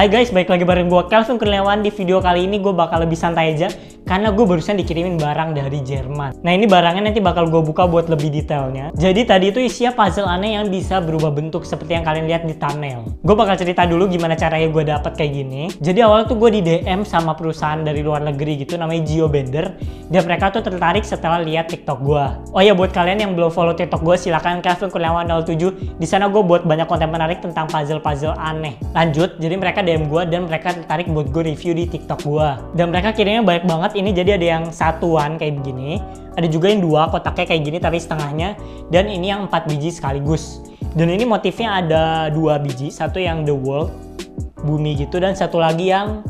Hai guys, balik lagi bareng gue Kelvin Kurniawan. Di video kali ini gue bakal lebih santai aja karena gue barusan dikirimin barang dari Jerman. Nah, ini barangnya nanti bakal gue buka buat lebih detailnya. Jadi tadi itu isinya puzzle aneh yang bisa berubah bentuk seperti yang kalian lihat di thumbnail. Gue bakal cerita dulu gimana caranya gue dapet kayak gini. Jadi awalnya tuh gue di DM sama perusahaan dari luar negeri gitu, namanya GeoBender. Dan mereka tuh tertarik setelah lihat TikTok gue. Oh ya, buat kalian yang belum follow TikTok gue, silahkan Kelvin Kurniawan 07. Di sana gue buat banyak konten menarik tentang puzzle-puzzle aneh. Lanjut, jadi mereka DM gue dan mereka tertarik buat gue review di TikTok gue. Dan mereka kirimnya banyak banget ini, jadi ada yang satuan kayak begini, ada juga yang dua kotaknya kayak gini tapi setengahnya, dan ini yang 4 biji sekaligus. Dan ini motifnya ada 2 biji, satu yang the world, bumi gitu, dan satu lagi yang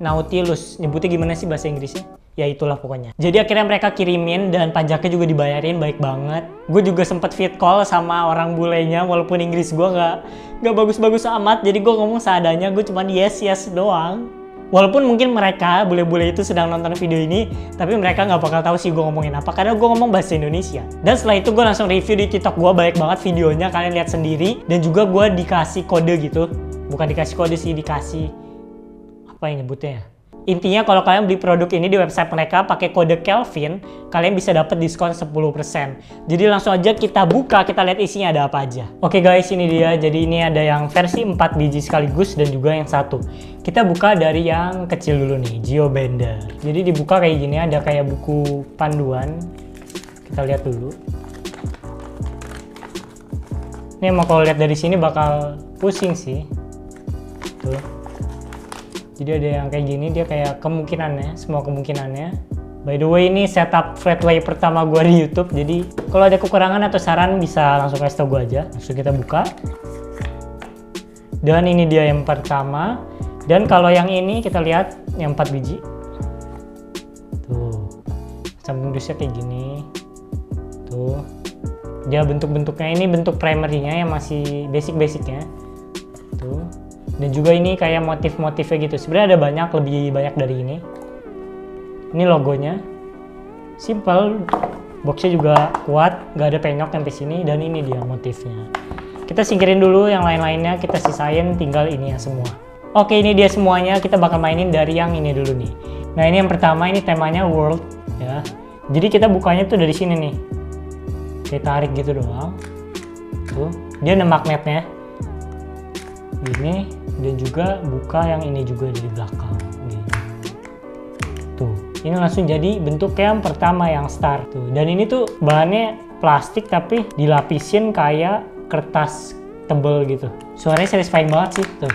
nautilus. Nyebutnya gimana sih bahasa Inggrisnya? Ya itulah pokoknya. Jadi akhirnya mereka kirimin dan pajaknya juga dibayarin, baik banget. Gue juga sempet fit call sama orang bulenya, walaupun Inggris gue nggak bagus-bagus amat. Jadi gue ngomong seadanya, gue cuman yes doang. Walaupun mungkin mereka bule-bule itu sedang nonton video ini, tapi mereka nggak bakal tahu sih gue ngomongin apa karena gue ngomong bahasa Indonesia. Dan setelah itu gue langsung review di TikTok gue, banyak banget videonya, kalian lihat sendiri. Dan juga gue dikasih kode gitu, bukan dikasih kode sih, dikasih apa yang nyebutnya ya. Intinya kalau kalian beli produk ini di website mereka pakai kode Kelvin, kalian bisa dapat diskon 10%. Jadi langsung aja kita buka, kita lihat isinya ada apa aja. Oke guys, ini dia. Jadi ini ada yang versi 4 biji sekaligus dan juga yang satu. Kita buka dari yang kecil dulu nih, GeoBender. Jadi dibuka kayak gini, ada kayak buku panduan. Kita lihat dulu. Ini emang kalau lihat dari sini bakal pusing sih. Tuh. Jadi ada yang kayak gini, dia kayak kemungkinannya, semua kemungkinannya. By the way, ini setup flatway pertama gue di YouTube. Jadi kalau ada kekurangan atau saran bisa langsung kasih tau gue aja. Langsung kita buka. Dan ini dia yang pertama. Dan kalau yang ini kita lihat yang 4 biji. Tuh. Samping dusnya kayak gini. Tuh. Dia bentuk-bentuknya ini bentuk primernya yang masih basic-basicnya. Tuh. Dan juga ini kayak motif-motifnya gitu. Sebenarnya ada banyak, lebih banyak dari ini. Ini logonya. Simple. Boxnya juga kuat, nggak ada penyok sampai sini. Dan ini dia motifnya. Kita singkirin dulu yang lain-lainnya, kita sisain tinggal ini ya semua. Oke, ini dia semuanya. Kita bakal mainin dari yang ini dulu nih. Nah, ini yang pertama, ini temanya world ya. Jadi kita bukanya tuh dari sini nih. Kita tarik gitu doang. Tuh, dia ada magnetnya. Gini. Dan juga buka yang ini juga dari belakang gini. Tuh, ini langsung jadi bentuk yang pertama yang star tuh. Dan ini tuh bahannya plastik tapi dilapisin kayak kertas tebel gitu. Suaranya satisfying banget sih tuh.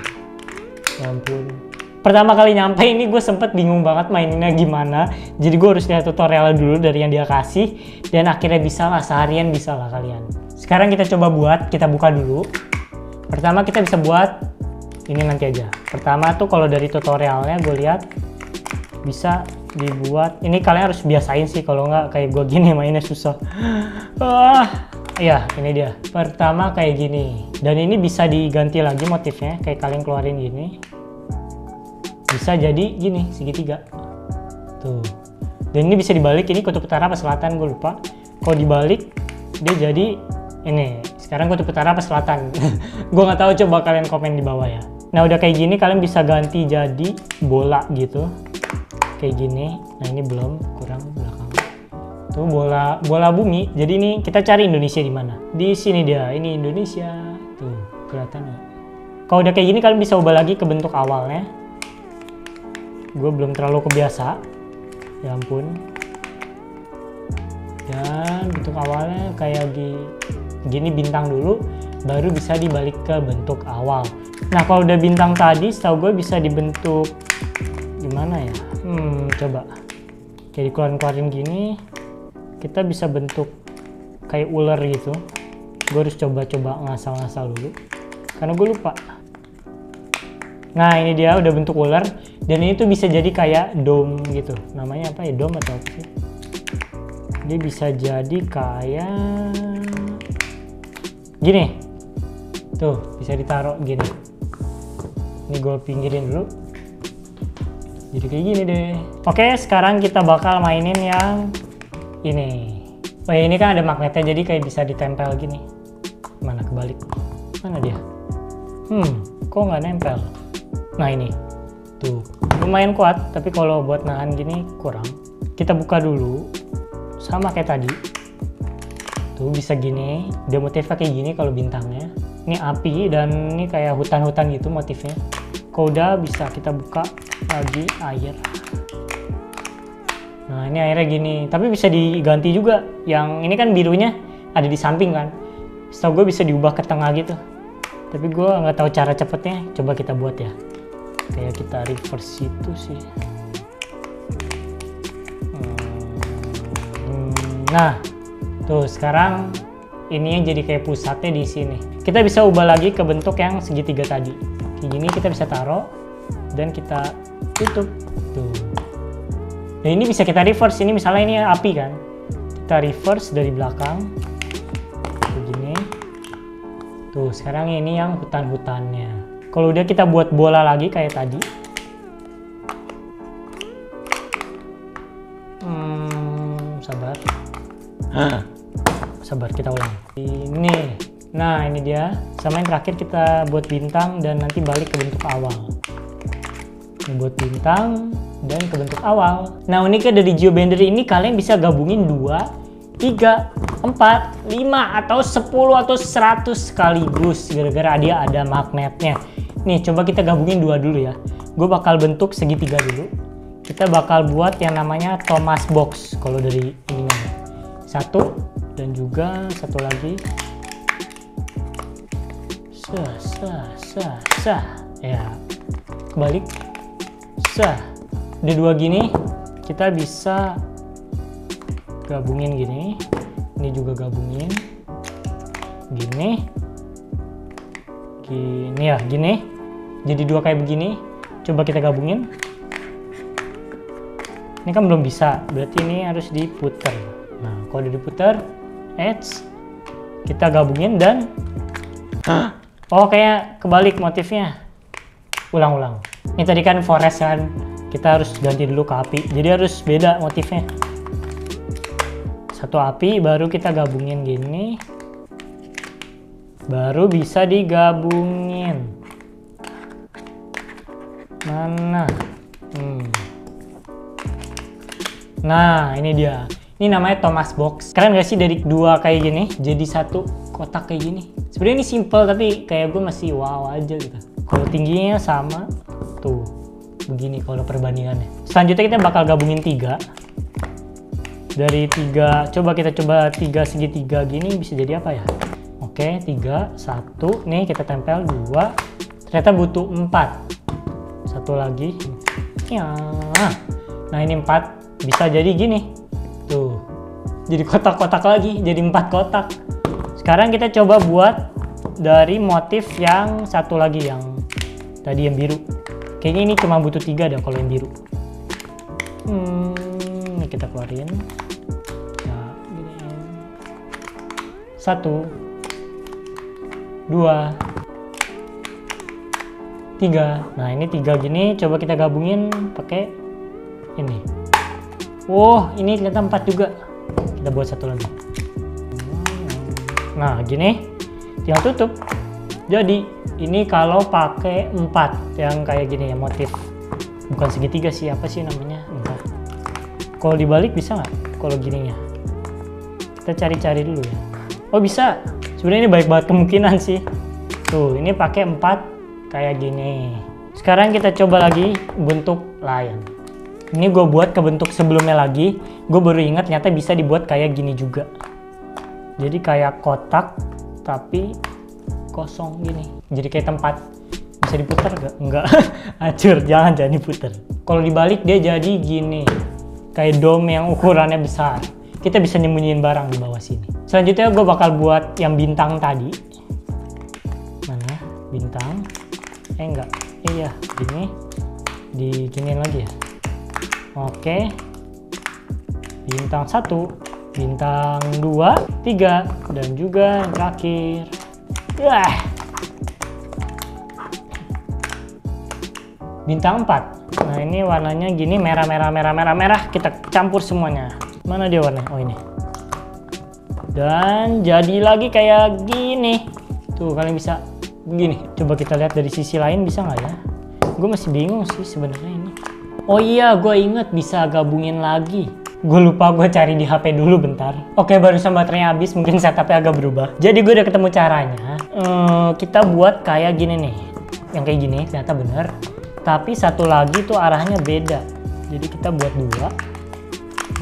Ya ampun. Pertama kali nyampe ini gue sempet bingung banget maininnya gimana. Jadi gue harus lihat tutorial dulu dari yang dia kasih. Dan akhirnya bisa lah, seharian bisa lah kalian. Sekarang kita coba buat, kita buka dulu. Pertama kita bisa buat ini nanti aja. Pertama tuh kalau dari tutorialnya gue lihat bisa dibuat. Ini kalian harus biasain sih, kalau nggak kayak gue gini mainnya susah. Ya ini dia. Pertama kayak gini. Dan ini bisa diganti lagi motifnya. Kayak kalian keluarin gini. Bisa jadi gini segitiga. Tuh. Dan ini bisa dibalik. Ini kutub utara apa selatan gue lupa. Kalau dibalik dia jadi ini. Sekarang kutub utara apa selatan? Gue nggak tahu, coba kalian komen di bawah ya. Nah udah kayak gini kalian bisa ganti jadi bola gitu. Kayak gini. Nah ini belum, kurang belakang. Tuh bola bumi. Jadi ini kita cari Indonesia di mana? Di sini dia. Ini Indonesia. Tuh, kelihatan ya. Kalau udah kayak gini kalian bisa ubah lagi ke bentuk awalnya. Gue belum terlalu kebiasa. Ya ampun. Dan bentuk awalnya kayak di gini bintang dulu, baru bisa dibalik ke bentuk awal. Nah kalau udah bintang tadi, setahu gue bisa dibentuk gimana ya? Coba. Jadi keluarin gini, kita bisa bentuk kayak ular gitu. Gue harus coba ngasal-ngasal dulu, karena gue lupa. Nah ini dia udah bentuk ular, dan ini tuh bisa jadi kayak dome gitu. Namanya apa ya? Dome atau apa sih? Dia bisa jadi kayak gini, tuh bisa ditaruh gini. Ini gue pinggirin dulu. Jadi kayak gini deh. Oke, sekarang kita bakal mainin yang ini. Oh ya, ini kan ada magnetnya jadi kayak bisa ditempel gini. Mana kebalik? Mana dia? Kok nggak nempel? Nah ini tuh lumayan kuat, tapi kalau buat nahan gini kurang. Kita buka dulu sama kayak tadi tuh, bisa gini, dia motifnya kayak gini. Kalau bintangnya ini api dan ini kayak hutan-hutan gitu motifnya. Koda bisa kita buka lagi, air. Nah ini airnya gini, tapi bisa diganti juga. Yang ini kan birunya ada di samping kan, setahu gue bisa diubah ke tengah gitu, tapi gue nggak tahu cara cepetnya. Coba kita buat ya, kayak kita reverse itu sih. Nah tuh sekarang ininya jadi kayak pusatnya di sini. Kita bisa ubah lagi ke bentuk yang segitiga tadi. Kayak gini kita bisa taruh dan kita tutup tuh. Nah ini bisa kita reverse, ini misalnya ini api kan, kita reverse dari belakang begini tuh. Sekarang ini yang hutan-hutannya. Kalau udah kita buat bola lagi kayak tadi. Sabar. Sabar, kita ulang ini. Nah ini dia, sama yang terakhir kita buat bintang dan nanti balik ke bentuk awal. Ini buat bintang dan ke bentuk awal. Nah uniknya dari GeoBender ini, kalian bisa gabungin 2, 3, 4, 5, atau 10, atau 100 sekaligus, gara-gara dia ada magnetnya. Nih coba kita gabungin 2 dulu ya. Gue bakal bentuk segitiga dulu. Kita bakal buat yang namanya Thomas Box. Kalau dari ini satu, dan juga satu lagi. Ya kebalik. Di 2 gini kita bisa gabungin gini, ini juga gabungin gini, gini ya, gini jadi 2 kayak begini. Coba kita gabungin, ini kan belum bisa, berarti ini harus diputer. Nah kalau udah diputer, edge kita gabungin dan oh kayak kebalik motifnya. Ulang-ulang, ini tadi kan forest kan, kita harus ganti dulu ke api, jadi harus beda motifnya. Satu api baru kita gabungin gini, baru bisa digabungin mana. Nah ini dia, ini namanya Thomas Box. Keren gak sih dari 2 kayak gini jadi satu kotak kayak gini? Sebenarnya ini simple tapi kayak gue masih wow aja gitu. Kalau tingginya sama tuh begini kalau perbandingannya. Selanjutnya kita bakal gabungin 3 dari 3. Coba kita coba 3 segitiga gini bisa jadi apa ya? Oke 3, 1 nih kita tempel 2, ternyata butuh 4, satu lagi ya. Nah ini 4 bisa jadi gini tuh, jadi kotak-kotak lagi, jadi 4 kotak. Sekarang kita coba buat dari motif yang satu lagi, yang tadi yang biru. Kayaknya ini cuma butuh 3 dah kalau yang biru. Ini kita keluarin. Nah, gini. 1, 2, 3. Nah ini 3 gini. Coba kita gabungin pakai ini. Wow, ini ternyata 4 juga. Kita buat satu lagi. Nah gini, tinggal tutup. Jadi ini kalau pakai 4 yang kayak gini ya, motif bukan segitiga sih, apa sih namanya, 4. Kalau dibalik bisa nggak? Kalau gininya kita cari-cari dulu ya. Oh bisa, sebenarnya ini baik banget kemungkinan sih. Tuh ini pakai 4 kayak gini. Sekarang kita coba lagi bentuk lain. Ini gue buat ke bentuk sebelumnya lagi. Gue baru ingat ternyata bisa dibuat kayak gini juga. Jadi kayak kotak tapi kosong gini, jadi kayak tempat. Bisa diputar gak? Enggak. Hancur, jangan diputar. Kalau dibalik dia jadi gini, kayak dom yang ukurannya besar. Kita bisa nyembunyiin barang di bawah sini. Selanjutnya gue bakal buat yang bintang tadi. Mana bintang? Enggak, iya gini, diginiin lagi ya. Oke, bintang 1, bintang 2, 3, dan juga yang terakhir. Bintang 4. Nah ini warnanya gini, merah. Kita campur semuanya. Mana dia warnanya? Oh ini. Dan jadi lagi kayak gini. Tuh kalian bisa begini. Coba kita lihat dari sisi lain bisa nggak ya? Gue masih bingung sih sebenarnya ini. Oh iya, gue inget bisa gabungin lagi. Gue lupa, gue cari di HP dulu bentar. Oke, barusan baterainya habis, mungkin setupnya agak berubah. Jadi gue udah ketemu caranya. Kita buat kayak gini nih. Yang kayak gini, ternyata bener. Tapi satu lagi tuh arahnya beda. Jadi kita buat dua.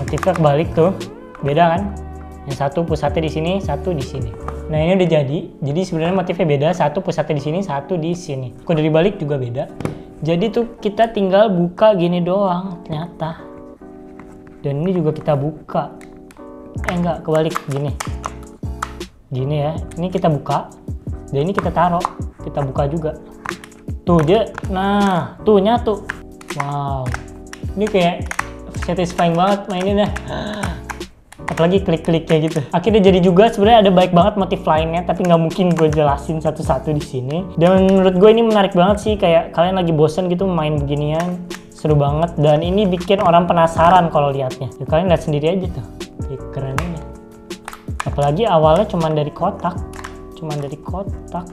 Motifnya kebalik tuh. Beda kan? Yang satu pusatnya di sini, satu di sini. Nah ini udah jadi. Jadi sebenarnya motifnya beda. Satu pusatnya di sini, satu di sini. Kode dibalik juga beda. Jadi tuh kita tinggal buka gini doang ternyata. Dan ini juga kita buka. Enggak, kebalik gini. Gini ya. Ini kita buka. Dan ini kita taruh. Kita buka juga. Tuh dia. Nah, tuh nyatu. Wow. Ini kayak satisfying banget mainin dah. Apalagi klik-klik kayak gitu. Akhirnya jadi juga. Sebenarnya ada baik banget motif lainnya, tapi nggak mungkin gue jelasin satu-satu di sini. Dan menurut gue ini menarik banget sih. Kayak kalian lagi bosen gitu main beginian. Seru banget, dan ini bikin orang penasaran kalau liatnya. Ya, kalian lihat sendiri aja tuh, kerennya. Apalagi awalnya cuman dari kotak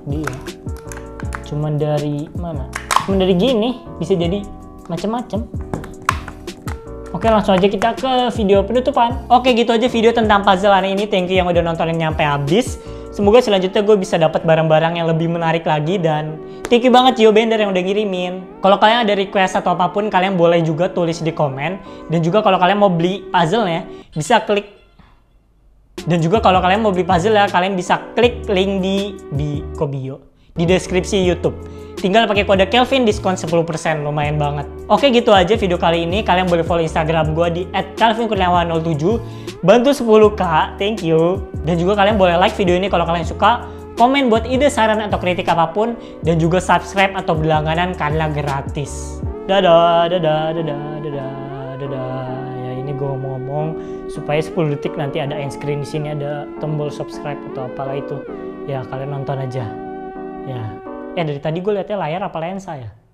dia, cuman dari mana? Cuman dari gini, bisa jadi macam-macam. Oke, langsung aja kita ke video penutupan. Oke, gitu aja video tentang puzzle hari ini. Thank you yang udah nontonin nyampe habis. Semoga selanjutnya gue bisa dapat barang-barang yang lebih menarik lagi, dan thank you banget GeoBender yang udah ngirimin. Kalau kalian ada request atau apapun, kalian boleh juga tulis di komen. Dan juga kalau kalian mau beli puzzle-nya, bisa klik. Dan juga kalau kalian mau beli puzzle ya, kalian bisa klik link di deskripsi YouTube. Tinggal pakai kode Kelvin, diskon 10%, lumayan banget. Oke, gitu aja video kali ini. Kalian boleh follow Instagram gue di @kelvinkurniawan07. Bantu 10k, thank you. Dan juga kalian boleh like video ini kalau kalian suka, komen buat ide, saran, atau kritik apapun, dan juga subscribe atau berlangganan karena gratis. Dadah, dadah, dadah, dadah, dadah. Ya ini gue ngomong supaya 10 detik nanti ada end screen di sini, ada tombol subscribe atau apalah itu. Ya kalian nonton aja. Ya. Dari tadi gue liatnya layar apa lensa ya?